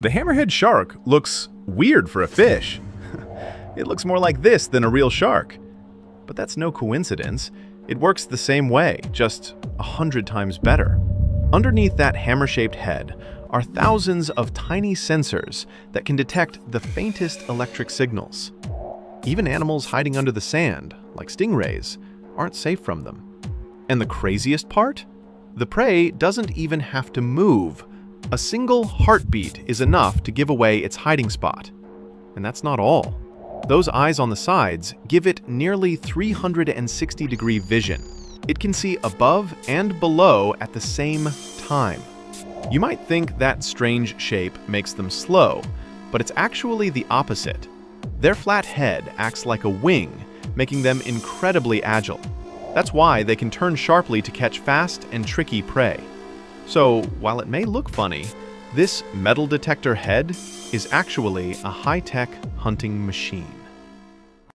The hammerhead shark looks weird for a fish. It looks more like this than a real shark. But that's no coincidence. It works the same way, just 100 times better. Underneath that hammer-shaped head are thousands of tiny sensors that can detect the faintest electric signals. Even animals hiding under the sand, like stingrays, aren't safe from them. And the craziest part? The prey doesn't even have to move. A single heartbeat is enough to give away its hiding spot. And that's not all. Those eyes on the sides give it nearly 360-degree vision. It can see above and below at the same time. You might think that strange shape makes them slow, but it's actually the opposite. Their flat head acts like a wing, making them incredibly agile. That's why they can turn sharply to catch fast and tricky prey. So, while it may look funny, this metal detector head is actually a high-tech hunting machine.